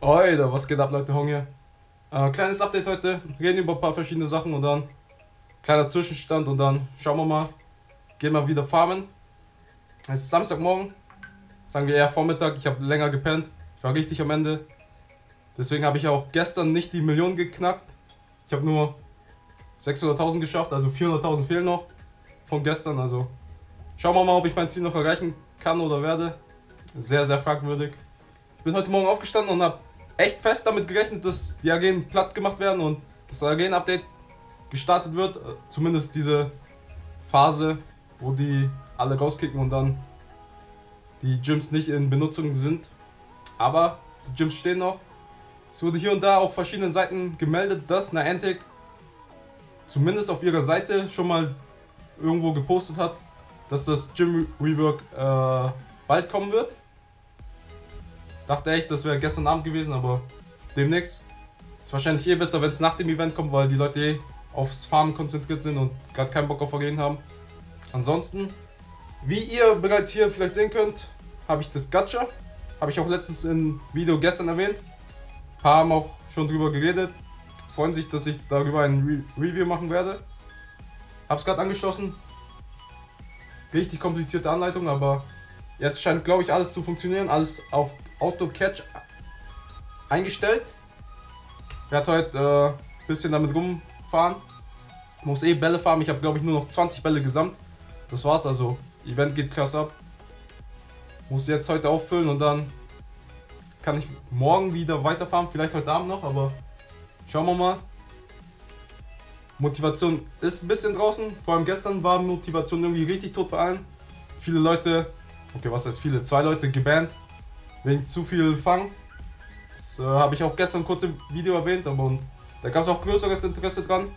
Alter, was geht ab, Leute, Hong hier. Kleines Update heute, reden über ein paar verschiedene Sachen und dann kleiner Zwischenstand und dann schauen wir mal, gehen wir wieder farmen. Es ist Samstagmorgen, sagen wir eher Vormittag, ich habe länger gepennt, ich war richtig am Ende. Deswegen habe ich auch gestern nicht die Million geknackt, ich habe nur 600.000 geschafft, also 400.000 fehlen noch von gestern. Also schauen wir mal, ob ich mein Ziel noch erreichen kann oder werde. Sehr, sehr fragwürdig. Ich bin heute Morgen aufgestanden und habe echt fest damit gerechnet, dass die Arenen platt gemacht werden und das Arenen-Update gestartet wird. Zumindest diese Phase, wo die alle rauskicken und dann die Gyms nicht in Benutzung sind. Aber die Gyms stehen noch. Es wurde hier und da auf verschiedenen Seiten gemeldet, dass Niantic zumindest auf ihrer Seite schon mal irgendwo gepostet hat, dass das Gym-Rework bald kommen wird. Dachte echt, das wäre gestern Abend gewesen, aber demnächst. Ist wahrscheinlich eh besser, wenn es nach dem Event kommt, weil die Leute eh aufs Farmen konzentriert sind und gerade keinen Bock auf Arenen haben. Ansonsten, wie ihr bereits hier vielleicht sehen könnt, habe ich das Gacha. Habe ich auch letztens im Video gestern erwähnt. Ein paar haben auch schon drüber geredet. Freuen sich, dass ich darüber ein Review machen werde. Hab's gerade angeschlossen. Richtig komplizierte Anleitung, aber jetzt scheint, glaube ich, alles zu funktionieren. Alles auf Auto-Catch eingestellt. Ich werde heute ein bisschen damit rumfahren. Ich muss eh Bälle farmen. Ich habe, glaube ich, nur noch 20 Bälle gesamt. Das war's also. Event geht krass ab. Muss jetzt heute auffüllen und dann kann ich morgen wieder weiterfahren. Vielleicht heute Abend noch, aber schauen wir mal. Motivation ist ein bisschen draußen. Vor allem gestern war Motivation irgendwie richtig tot bei allen. Viele Leute, okay, was heißt viele? 2 Leute gebannt wegen zu viel Fang. Das habe ich auch gestern kurz im Video erwähnt, aber da gab es auch größeres Interesse dran.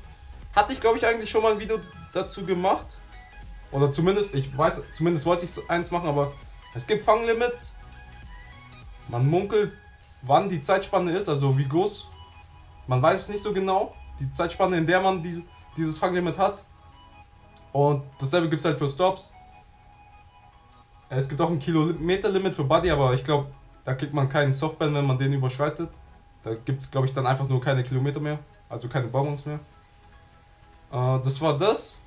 Hatte ich, glaube ich, eigentlich schon mal ein Video dazu gemacht. Oder zumindest, ich weiß, zumindest wollte ich eins machen, aber es gibt Fanglimits. Man munkelt, wann die Zeitspanne ist, also wie groß. Man weiß es nicht so genau, die Zeitspanne, in der man dieses Fanglimit hat. Und dasselbe gibt es halt für Stops. Es gibt auch ein Kilometerlimit für Buddy, aber ich glaube, da kriegt man keinen Softban, wenn man den überschreitet. Da gibt es, glaube ich, dann einfach nur keine Kilometer mehr, also keine Bonbons mehr. Das war das.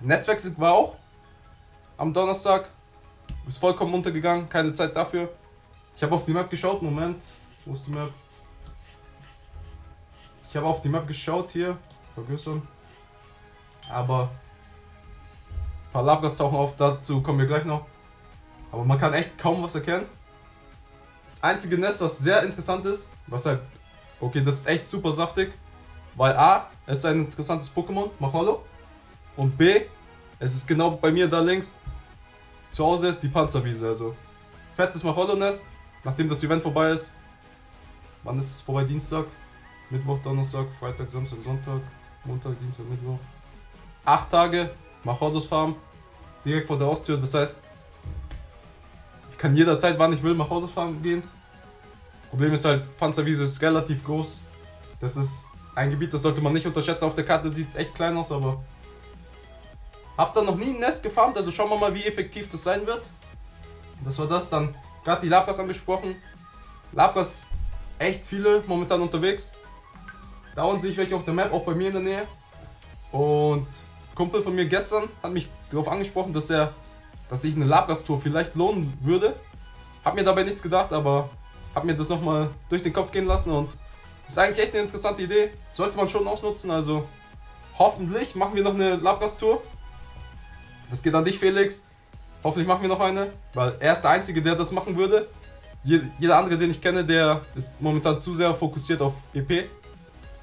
Nestwechsel war auch am Donnerstag. Ist vollkommen untergegangen, keine Zeit dafür. Ich habe auf die Map geschaut, Moment, wo ist die Map? Ich habe auf die Map geschaut hier, vergrößern, aber ein paar Lapras tauchen auf, dazu kommen wir gleich noch. Aber man kann echt kaum was erkennen. Das einzige Nest, was sehr interessant ist, was halt, okay, das ist echt super saftig, weil A, es ist ein interessantes Pokémon, Machollo, und B, es ist genau bei mir da links, zu Hause, die Panzerwiese, also fettes Machollo-Nest, nachdem das Event vorbei ist. Wann ist es vorbei? Dienstag? Mittwoch, Donnerstag, Freitag, Samstag, Sonntag, Montag, Dienstag, Mittwoch. 8 Tage Machollos Farm direkt vor der Haustür. Das heißt, ich kann jederzeit, wann ich will, Machollos Farm gehen. Problem ist halt, Panzerwiese ist relativ groß. Das ist ein Gebiet, das sollte man nicht unterschätzen. Auf der Karte sieht es echt klein aus, aber hab da noch nie ein Nest gefarmt. Also schauen wir mal, wie effektiv das sein wird. Das war das. Dann gerade die Lapras angesprochen. Lapras, echt viele momentan unterwegs. Dauernd sehe ich welche auf der Map, auch bei mir in der Nähe. Und ein Kumpel von mir gestern hat mich darauf angesprochen, dass sich eine Lapras-Tour vielleicht lohnen würde. Hab mir dabei nichts gedacht, aber hab mir das nochmal durch den Kopf gehen lassen und ist eigentlich echt eine interessante Idee. Sollte man schon ausnutzen, also hoffentlich machen wir noch eine Lapras-Tour. Das geht an dich, Felix. Hoffentlich machen wir noch eine, weil er ist der Einzige, der das machen würde. Jeder andere, den ich kenne, der ist momentan zu sehr fokussiert auf EP.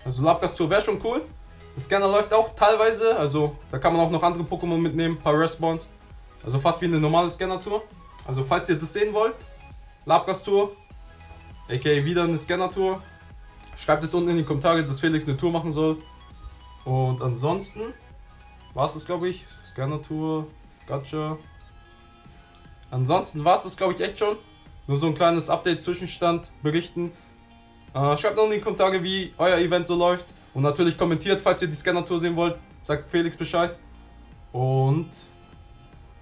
Also Lapras Tour wäre schon cool. Das Scanner läuft auch teilweise, also da kann man auch noch andere Pokémon mitnehmen, ein paar Respawns. Also fast wie eine normale Scanner Tour. Also falls ihr das sehen wollt, Lapras Tour, aka wieder eine Scanner Tour, schreibt es unten in die Kommentare, dass Felix eine Tour machen soll. Und ansonsten war es das, glaube ich, Scanner Tour, Gacha. Ansonsten war es das, glaube ich, echt schon. Nur so ein kleines Update-Zwischenstand berichten. Schreibt noch in die Kommentare, wie euer Event so läuft. Und natürlich kommentiert, falls ihr die Scanner-Tour sehen wollt. Sagt Felix Bescheid. Und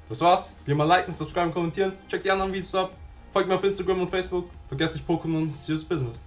das war's. Wie immer liken, subscriben, kommentieren. Checkt die anderen Videos ab. Folgt mir auf Instagram und Facebook. Vergesst nicht Pokémon, serious business.